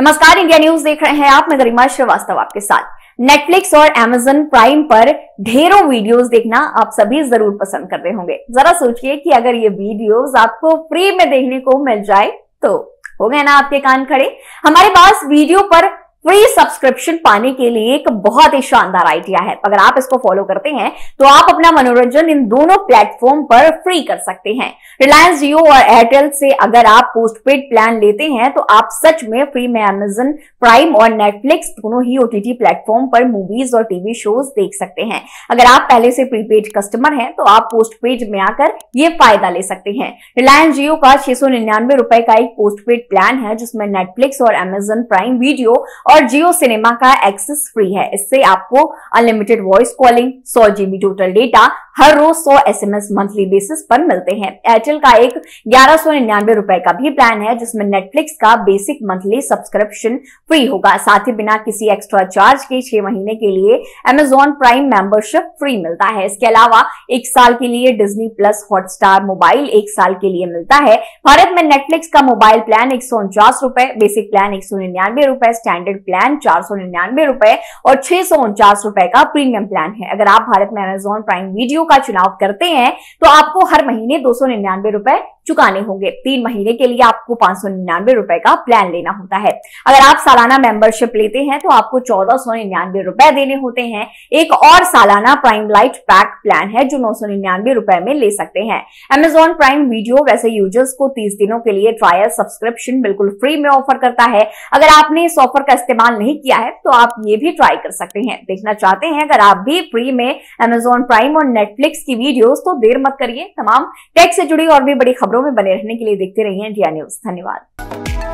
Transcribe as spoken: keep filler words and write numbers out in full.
नमस्कार, India news देख रहे हैं आप। मैं गरिमा श्रीवास्तव आपके साथ। नेटफ्लिक्स और अमेज़न प्राइम पर ढेरों वीडियोस देखना आप सभी जरूर पसंद करते होंगे। जरा सोचिए कि अगर ये वीडियोस आपको फ्री में देखने को मिल जाए तो हो गए ना आपके कान खड़े। हमारे पास वीडियो पर फ्री सब्सक्रिप्शन पाने के लिए एक बहुत ही शानदार आइडिया है। अगर आप इसको फॉलो करते हैं तो आप अपना मनोरंजन इन दोनों प्लेटफॉर्म पर फ्री कर सकते हैं। रिलायंस जियो और एयरटेल से अगर आप पोस्टपेड प्लान लेते हैं तो आप सच में फ्री में अमेज़न प्राइम और नेटफ्लिक्स दोनों ही ओटीटी प्लेटफॉर्म पर मूवीज और टीवी शोज देख सकते हैं। अगर आप पहले से प्रीपेड कस्टमर हैं तो आप पोस्टपेड में आकर ये फायदा ले सकते हैं। रिलायंस जियो का छह सौ निन्यानवे रुपए का एक पोस्टपेड प्लान है जिसमें नेटफ्लिक्स और अमेज़न प्राइम वीडियो और जियो सिनेमा का एक्सेस फ्री है। इससे आपको अनलिमिटेड वॉइस कॉलिंग, सौ जीबी टोटल डेटा, हर रोज सौ एसएमएस मंथली बेसिस पर मिलते हैं। एयरटेल का एक ग्यारह सौ निन्यानवे रुपए का भी प्लान है जिसमें नेटफ्लिक्स का बेसिक मंथली सब्सक्रिप्शन फ्री होगा। साथ ही बिना किसी एक्स्ट्रा चार्ज के छह महीने के लिए अमेज़न प्राइम मेंबरशिप फ्री मिलता है। इसके अलावा एक साल के लिए डिज्नी प्लस हॉटस्टार मोबाइल एक साल के लिए मिलता है। भारत में नेटफ्लिक्स का मोबाइल प्लान एक सौ उनचास रुपए, बेसिक प्लान एक सौ निन्यानवे रुपए, स्टैंडर्ड प्लान चार सौ निन्यानवे रुपए और छह सौ उनचास रुपए का प्रीमियम प्लान है। अगर आप भारत में अमेज़न प्राइम वीडियो का चुनाव करते हैं तो आपको हर महीने दो सौ निन्यानवे रुपए चुकाने होंगे। तीन महीने के लिए आपको पांच सौ निन्यानवे रुपए का प्लान लेना होता है। अगर आप सालाना मेंबरशिप लेते हैं तो आपको चौदह सौ निन्यानवे रुपए देने होते हैं। एक और सालाना प्राइम लाइट पैक प्लान है जो नौ सौ निन्यानवे रुपए में ले सकते हैं। अमेज़न प्राइम वीडियो वैसे यूजर्स को तीस दिनों के लिए ट्रायल सब्सक्रिप्शन बिल्कुल फ्री में ऑफर करता है। अगर आपने इस ऑफर का इस्तेमाल नहीं किया है तो आप ये भी ट्राई कर सकते हैं। देखना चाहते हैं अगर आप भी फ्री में अमेज़न प्राइम और नेटफ्लिक्स की वीडियोस, तो देर मत करिए। तमाम टेक से जुड़ी और भी बड़ी खबरों में बने रहने के लिए देखते रहिए इंडिया न्यूज। धन्यवाद।